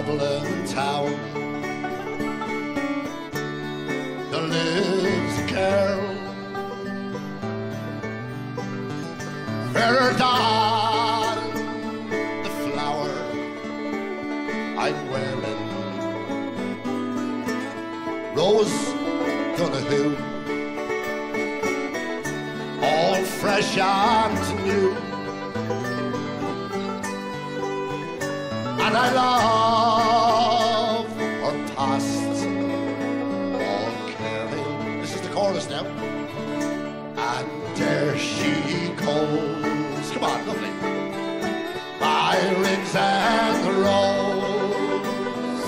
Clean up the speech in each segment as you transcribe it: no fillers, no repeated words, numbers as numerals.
goblin town. There lives a girl, fairer than the flower I'm wearing, Rose Donoghue, all fresh and new. And I love her past all caring. This is the chorus now. And there she goes. Come on, lovely. By Ringsend Rose,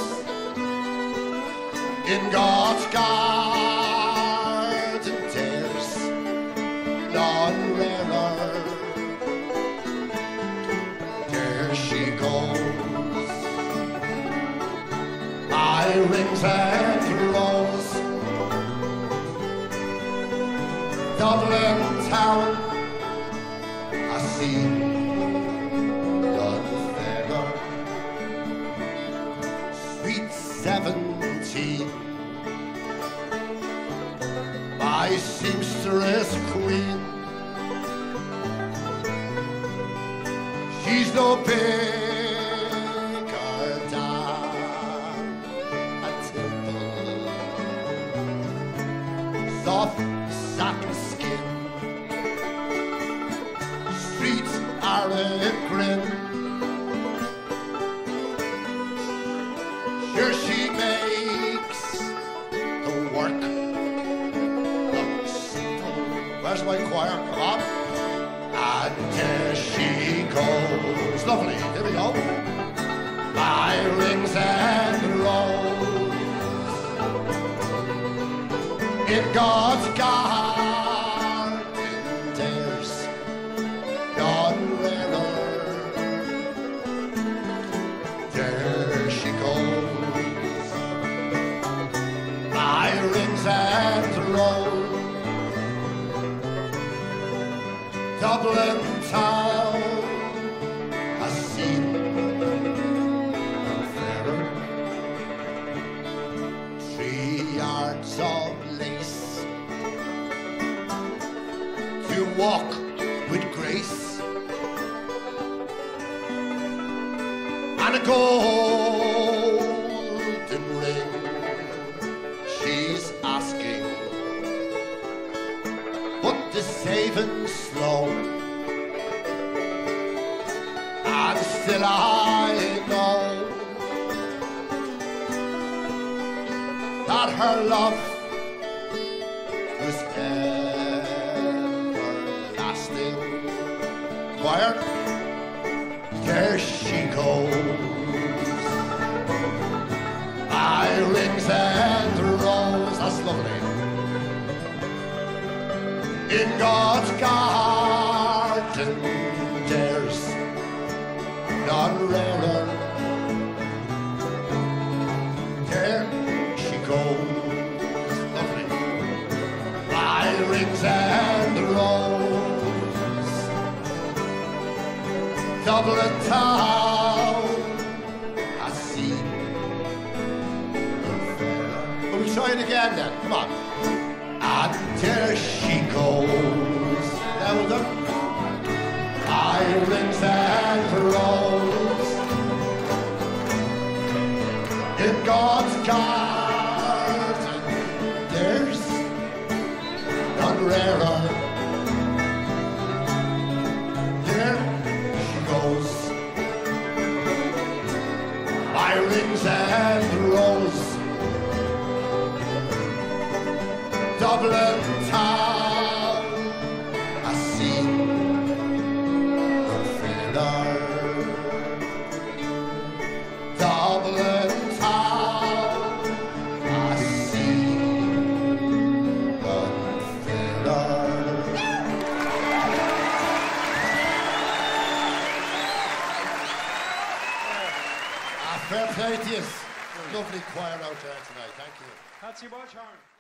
in God's garden there's none rarer. There she goes. By Ringsend Rose, Dublin town, I see none fairer. Sweet 17, my seamstress queen, she's no big. Soft satin skin, streets are a grin. Sure, she makes the work look simple. Where's my choir? Come on. And there she goes. Lovely, here we go. By Ringsend Rose, in God's garden there's none rarer. There she goes, by Ringsend Rose, Dublin town, I see none fairer. 3 yards off walk with grace, and a golden ring she's asking, but the saving's slow, and still I know that her love was held. Choir, there she goes, by Ringsend Rose, that's lovely, in God's garden there's none rarer. There she goes, lovely, by Ringsend Rose, Dublin town, I see none fairer. We'll try it again then, come on. And there she goes, now we'll do. By Ringsend Rose, in God's garden there's none rarer. By Ringsend Rose, Dublin town, I see none fairer. Dublin town, I see none fairer. Fair play to you. Lovely choir out there tonight. Thank you. Patsy Watchhorn.